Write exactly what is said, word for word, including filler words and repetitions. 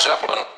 Zeppelin.